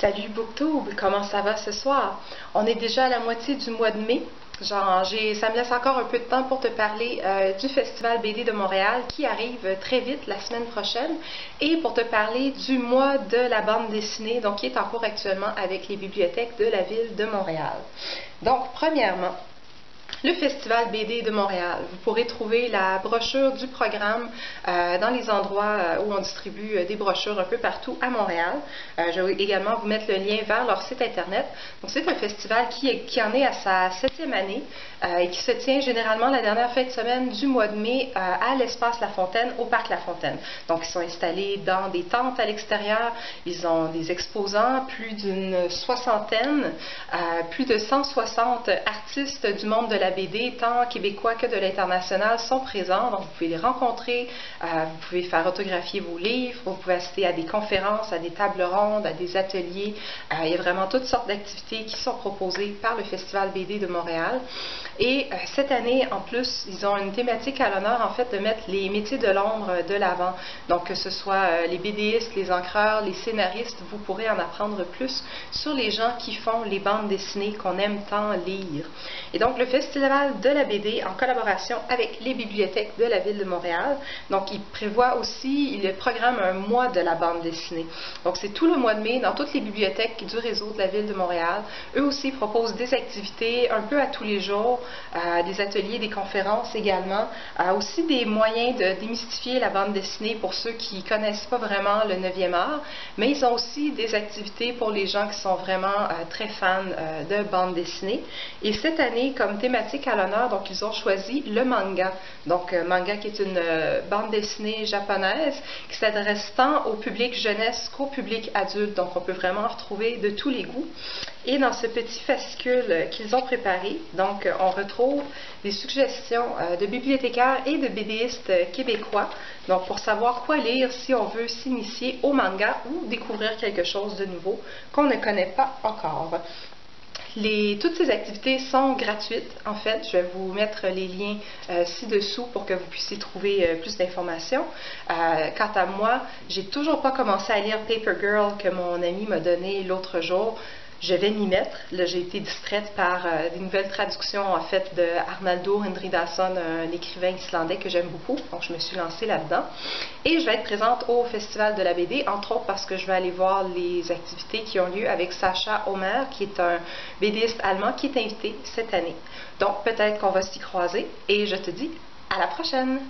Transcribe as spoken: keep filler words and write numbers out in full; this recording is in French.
Salut Booktube, comment ça va ce soir? On est déjà à la moitié du mois de mai. Genre, j'ai, ça me laisse encore un peu de temps pour te parler euh, du Festival B D de Montréal qui arrive très vite la semaine prochaine et pour te parler du mois de la bande dessinée, donc qui est en cours actuellement avec les bibliothèques de la ville de Montréal. Donc, premièrement, le Festival B D de Montréal. Vous pourrez trouver la brochure du programme euh, dans les endroits où on distribue euh, des brochures un peu partout à Montréal. Euh, je vais également vous mettre le lien vers leur site internet. Donc c'est un festival qui, est, qui en est à sa septième année euh, et qui se tient généralement la dernière fin de semaine du mois de mai euh, à l'espace La Fontaine, au parc La Fontaine. Donc ils sont installés dans des tentes à l'extérieur. Ils ont des exposants, plus d'une soixantaine, euh, plus de cent soixante artistes du monde de la B D, tant québécois que de l'international, sont présents. Donc, vous pouvez les rencontrer, euh, vous pouvez faire autographier vos livres, vous pouvez assister à des conférences, à des tables rondes, à des ateliers. Euh, il y a vraiment toutes sortes d'activités qui sont proposées par le Festival B D de Montréal. Et euh, cette année, en plus, ils ont une thématique à l'honneur, en fait, de mettre les métiers de l'ombre de l'avant. Donc, que ce soit euh, les BDistes, les encreurs, les scénaristes, vous pourrez en apprendre plus sur les gens qui font les bandes dessinées qu'on aime tant lire. Et donc, le Festival de la B D en collaboration avec les bibliothèques de la ville de Montréal. Donc, il prévoit aussi, il programme un mois de la bande dessinée. Donc, c'est tout le mois de mai dans toutes les bibliothèques du réseau de la ville de Montréal. Eux aussi proposent des activités un peu à tous les jours, euh, des ateliers, des conférences également. Euh, aussi des moyens de démystifier la bande dessinée pour ceux qui ne connaissent pas vraiment le neuvième art, mais ils ont aussi des activités pour les gens qui sont vraiment euh, très fans euh, de bande dessinée. Et cette année, comme thématique à l'honneur, donc ils ont choisi le manga. Donc euh, manga qui est une euh, bande dessinée japonaise qui s'adresse tant au public jeunesse qu'au public adulte, donc on peut vraiment retrouver de tous les goûts. Et dans ce petit fascicule euh, qu'ils ont préparé, donc euh, on retrouve des suggestions euh, de bibliothécaires et de BDistes euh, québécois, donc pour savoir quoi lire si on veut s'initier au manga ou découvrir quelque chose de nouveau qu'on ne connaît pas encore. Les, toutes ces activités sont gratuites, en fait. Je vais vous mettre les liens euh, ci-dessous pour que vous puissiez trouver euh, plus d'informations. Euh, quant à moi, j'ai toujours pas commencé à lire Paper Girl que mon ami m'a donné l'autre jour. Je vais m'y mettre. Là, j'ai été distraite par euh, des nouvelles traductions, en fait, de Arnaldur Indridason, un écrivain islandais que j'aime beaucoup. Donc, je me suis lancée là-dedans. Et je vais être présente au Festival de la B D, entre autres parce que je vais aller voir les activités qui ont lieu avec Sacha Hommer, qui est un BDiste allemand qui est invité cette année. Donc, peut-être qu'on va s'y croiser. Et je te dis à la prochaine!